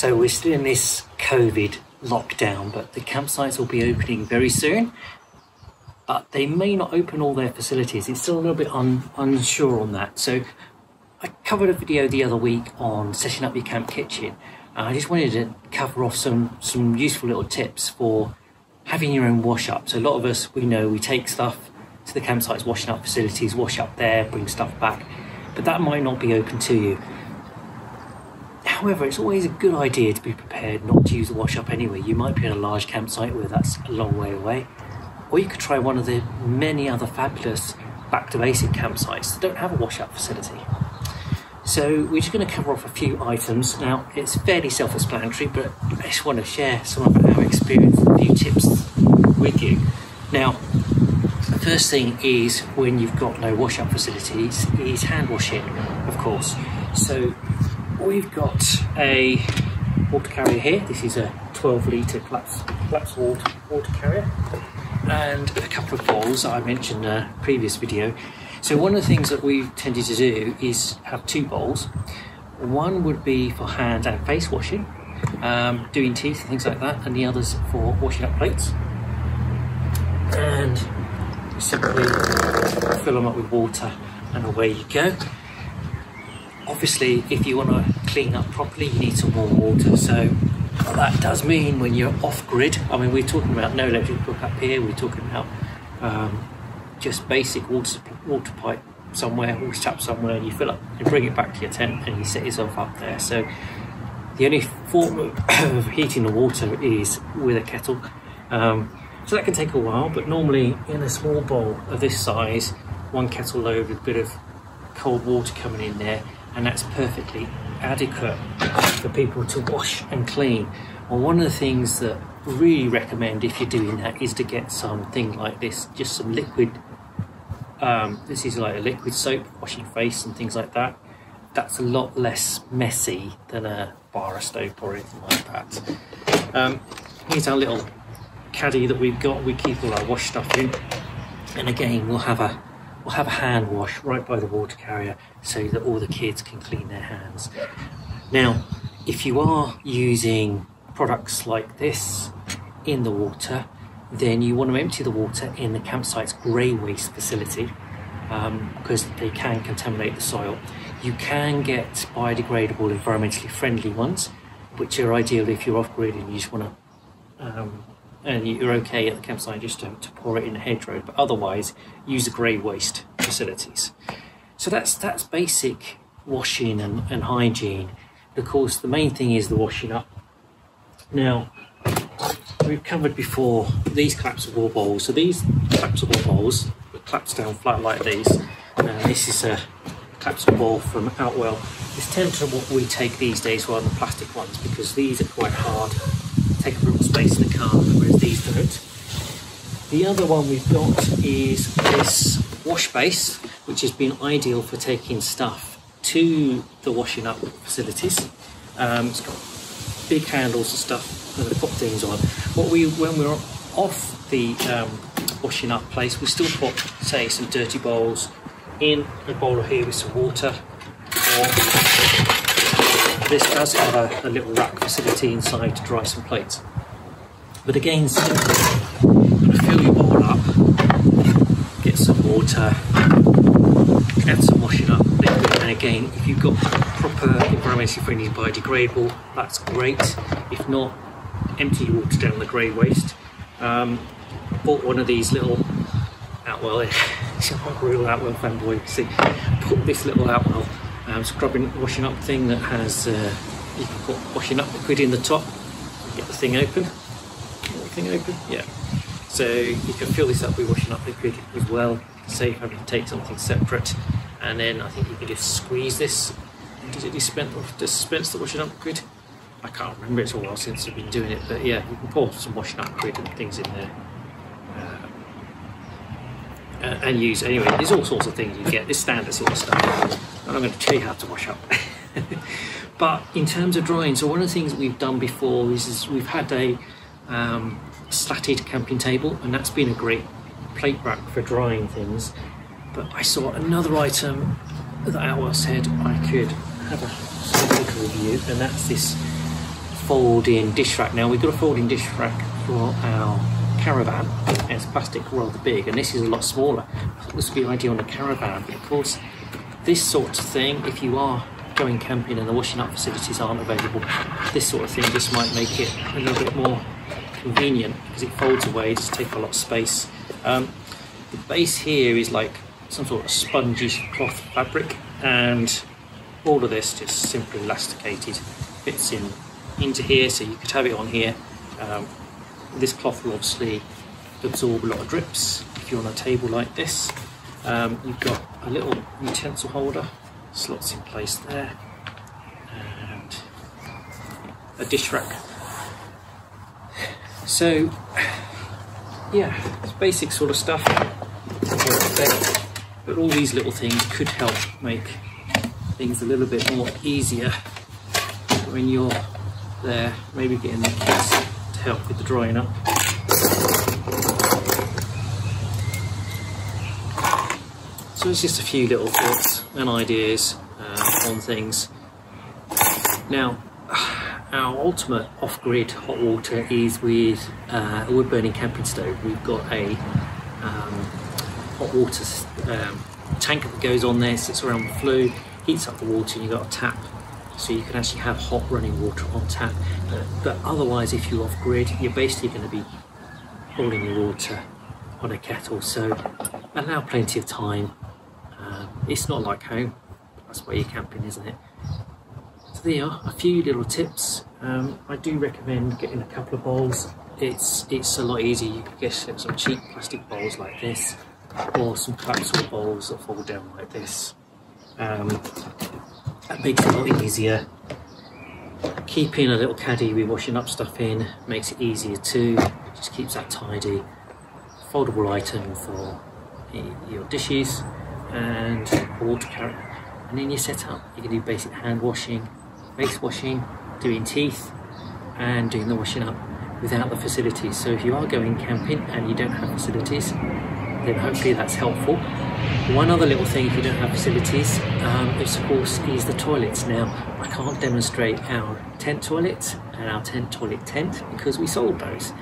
So we're still in this COVID lockdown, but the campsites will be opening very soon. But they may not open all their facilities. It's still a little bit unsure on that. So I covered a video the other week on setting up your camp kitchen. I just wanted to cover off some useful little tips for having your own wash up. So a lot of us, we know, we take stuff to the campsites, washing up facilities, wash up there, bring stuff back, but that might not be open to you. However, it's always a good idea to be prepared not to use the wash up anyway. You might be at a large campsite where that's a long way away, or you could try one of the many other fabulous back to basic campsites that don't have a wash up facility. So we're just going to cover off a few items. Now, it's fairly self-explanatory, but I just want to share some of our experience and a few tips with you. Now, the first thing is, when you've got no wash-up facilities, is hand washing, of course. So we've got a water carrier here. This is a 12-litre collapsible water carrier, and a couple of bowls that I mentioned in a previous video. So one of the things that we've tended to do is have two bowls. One would be for hand and face washing, doing teeth and things like that, and the other's for washing up plates. And simply fill them up with water and away you go. Obviously, if you want to clean up properly, you need some more water. So that does mean when you're off grid, I mean, we're talking about no electric hook up here, we're talking about just basic water pipe somewhere, water tap somewhere, and you fill up and bring it back to your tent and you set yourself up there. So the only form of heating the water is with a kettle. So that can take a while, but normally in a small bowl of this size, one kettle load with a bit of cold water coming in there, and that's perfectly adequate for people to wash and clean. Well, one of the things that I really recommend if you're doing that is to get something like this, just some liquid. This is like a liquid soap, washing face and things like that. That's a lot less messy than a bar of soap or anything like that. Here's our little caddy that we've got. We keep all our wash stuff in, and again we'll have a hand wash right by the water carrier so that all the kids can clean their hands. Now, if you are using products like this in the water, then you want to empty the water in the campsite's grey waste facility, because they can contaminate the soil. You can get biodegradable, environmentally friendly ones, which are ideal if you're off grid and you just want to and you're okay at the campsite just to pour it in a hedgerow, but otherwise use the grey waste facilities. So that's basic washing and hygiene. Of course, the main thing is the washing up. Now, we've covered before these collapsible bowls. So these collapsible bowls were collapsed down flat like these. This is a collapsible bowl from Outwell. It's tempting what we take these days rather than plastic ones, because these are quite hard, take up a little space in the car, whereas these don't. The other one we've got is this wash base, which has been ideal for taking stuff to the washing up facilities. It's got big handles and stuff that I put things on. When we're off the washing up place, we still put, say, some dirty bowls in a bowl here with some water. This does have a little rack facility inside to dry some plates. But again, simply, you're going to fill your bowl up, get some water, add some washing up liquid, and again, if you've got proper environmentally friendly biodegradable, that's great. If not, empty your water down the grey waste. I bought one of these little Outwell, I'm a real Outwell fanboy, you see, put this little Outwell scrubbing washing up thing that has, you can put washing up liquid in the top, get the thing open, yeah. So you can fill this up with washing up liquid as well, save having to take something separate, and then I think you can just squeeze this. Does it dispense the washing up liquid? I can't remember, it's a while since I've been doing it, but yeah, you can pour some washing up liquid and things in there. And use, anyway, there's all sorts of things you get, this standard sort of stuff, and I'm going to tell you how to wash up. But in terms of drying, so one of the things we've done before is we've had a slatted camping table, and that's been a great plate rack for drying things. But I saw another item that Outwell said I could have a review, and that's this folding dish rack. Now we've got a folding dish rack for our caravan, and it's plastic, rather big, and this is a lot smaller. This would be ideal on a caravan, but of course this sort of thing, if you are going camping and the washing up facilities aren't available, this sort of thing just might make it a little bit more convenient because it folds away, it doesn't take a lot of space. The base here is like some sort of spongy cloth fabric, and all of this just simply elasticated fits in into here, so you could have it on here. This cloth will obviously absorb a lot of drips if you're on a table like this. You've got a little utensil holder, slots in place there, and a dish rack. So yeah, it's basic sort of stuff, but all these little things could help make things a little bit more easier when you're there, maybe getting the kids to help with the drying up. So it's just a few little thoughts and ideas on things. Now, our ultimate off-grid hot water is with a wood-burning camping stove. We've got a hot water tank that goes on there, sits around the flue, heats up the water, and you've got a tap, so you can actually have hot running water on tap. But otherwise, if you're off-grid, you're basically going to be boiling your water on a kettle, so allow plenty of time. It's not like home, that's where you're camping, isn't it? So there are a few little tips. I do recommend getting a couple of bowls. It's a lot easier. You can get some cheap plastic bowls like this, or some collapsible bowls that fold down like this. That makes it a lot easier. Keeping a little caddy with washing up stuff in makes it easier too. Just keeps that tidy. Foldable item for your dishes and a water carrier. And then you set up. You can do basic hand washing, face washing, doing teeth, and doing the washing up without the facilities. So if you are going camping and you don't have facilities, then hopefully that's helpful. One other little thing if you don't have facilities, of course, is the toilets. Now, I can't demonstrate our tent toilet and our tent toilet tent because we sold those.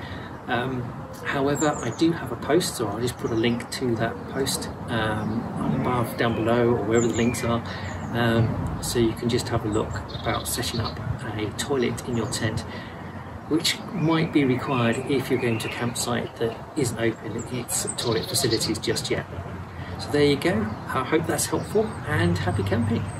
However, I do have a post, so I'll just put a link to that post above, down below, or wherever the links are, so you can just have a look about setting up a toilet in your tent, which might be required if you're going to a campsite that isn't open its toilet facilities just yet. So there you go. I hope that's helpful, and happy camping.